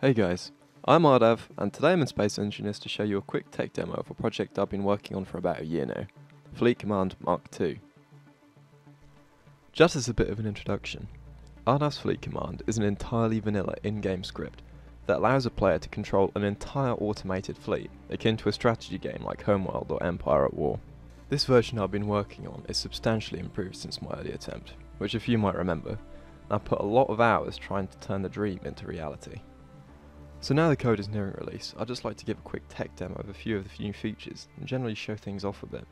Hey guys, I'm Ardav, and today I'm in Space Engineers to show you a quick tech demo of a project I've been working on for about a year now, Fleet Command Mark II. Just as a bit of an introduction, Ardav's Fleet Command is an entirely vanilla in-game script that allows a player to control an entire automated fleet, akin to a strategy game like Homeworld or Empire at War. This version I've been working on is substantially improved since my early attempt, which if you might remember, I put a lot of hours trying to turn the dream into reality. So now the code is nearing release, I'd just like to give a quick tech demo of a few of the new features and generally show things off a bit.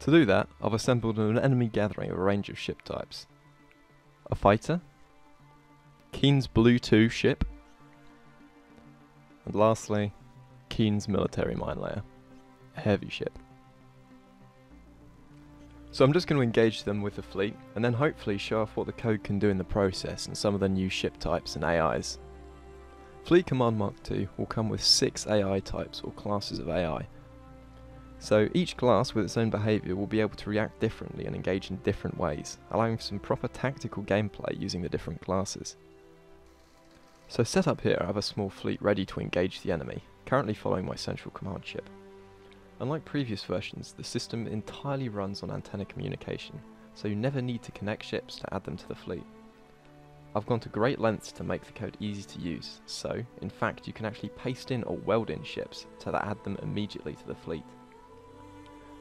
To do that, I've assembled an enemy gathering of a range of ship types. A fighter, Keen's Blue 2 ship, and lastly, Keen's Military Mine Layer, a heavy ship. So I'm just going to engage them with the fleet and then hopefully show off what the code can do in the process and some of the new ship types and AIs. Fleet Command Mark II will come with 6 AI types or classes of AI. So each class with its own behaviour will be able to react differently and engage in different ways, allowing for some proper tactical gameplay using the different classes. So set up here I have a small fleet ready to engage the enemy, currently following my central command ship. Unlike previous versions, the system entirely runs on antenna communication, so you never need to connect ships to add them to the fleet. I've gone to great lengths to make the code easy to use, so in fact you can actually paste in or weld in ships to add them immediately to the fleet.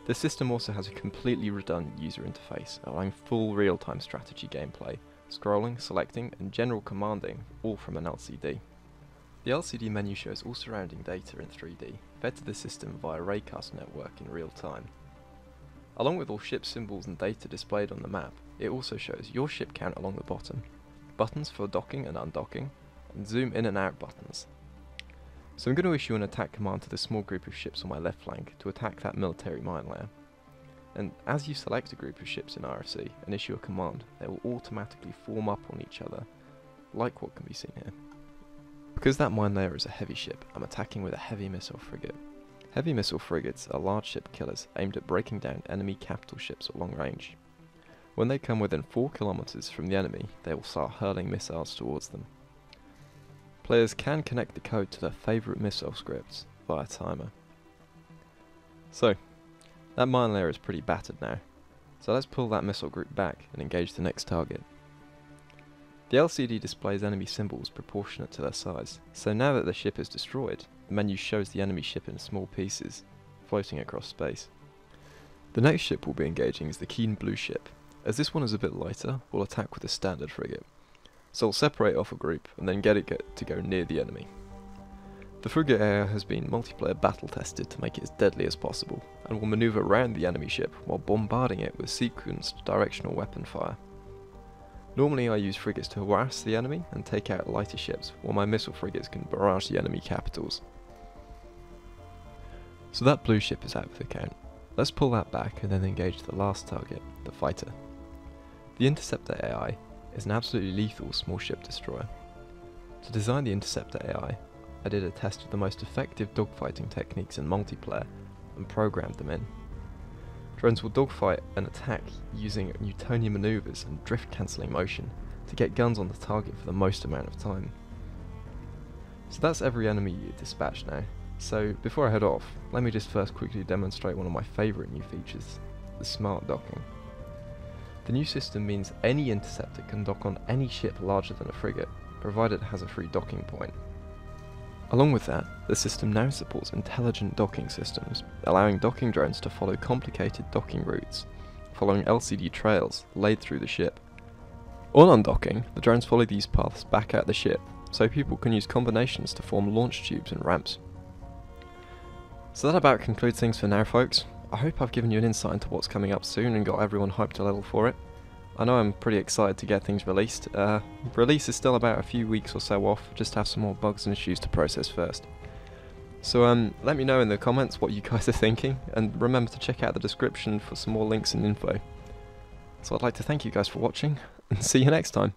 The system also has a completely redundant user interface, allowing full real-time strategy gameplay, scrolling, selecting and general commanding, all from an LCD. The LCD menu shows all surrounding data in 3D, fed to the system via Raycast network in real time. Along with all ship symbols and data displayed on the map, it also shows your ship count along the bottom, buttons for docking and undocking, and zoom in and out buttons. So I'm going to issue an attack command to the small group of ships on my left flank to attack that military mine layer. And as you select a group of ships in RFC and issue a command, they will automatically form up on each other, like what can be seen here. Because that mine layer is a heavy ship, I'm attacking with a heavy missile frigate. Heavy missile frigates are large ship killers aimed at breaking down enemy capital ships at long range. When they come within 4 kilometers from the enemy, they will start hurling missiles towards them. Players can connect the code to their favourite missile scripts via timer. So, that mine layer is pretty battered now, so let's pull that missile group back and engage the next target. The LCD displays enemy symbols proportionate to their size, so now that the ship is destroyed, the menu shows the enemy ship in small pieces, floating across space. The next ship we'll be engaging is the Keen Blue ship. As this one is a bit lighter, we'll attack with a standard frigate. So we'll separate off a group and then get it to go near the enemy. The frigate area has been multiplayer battle tested to make it as deadly as possible, and will manoeuvre around the enemy ship while bombarding it with sequenced directional weapon fire. Normally I use frigates to harass the enemy and take out lighter ships, while my missile frigates can barrage the enemy capitals. So that blue ship is out for the count. Let's pull that back and then engage the last target, the fighter. The Interceptor AI is an absolutely lethal small ship destroyer. To design the Interceptor AI, I did a test of the most effective dogfighting techniques in multiplayer and programmed them in. Drones will dogfight and attack using Newtonian maneuvers and drift cancelling motion to get guns on the target for the most amount of time. So that's every enemy you dispatch now. So before I head off, let me just first quickly demonstrate one of my favourite new features, the smart docking. The new system means any interceptor can dock on any ship larger than a frigate, provided it has a free docking point. Along with that, the system now supports intelligent docking systems, allowing docking drones to follow complicated docking routes, following LCD trails laid through the ship. On undocking, the drones follow these paths back at the ship, so people can use combinations to form launch tubes and ramps. So that about concludes things for now, folks. I hope I've given you an insight into what's coming up soon and got everyone hyped a little for it. I know I'm pretty excited to get things released. Release is still about a few weeks or so off, just have some more bugs and issues to process first. So let me know in the comments what you guys are thinking, and remember to check out the description for some more links and info. So I'd like to thank you guys for watching, and see you next time.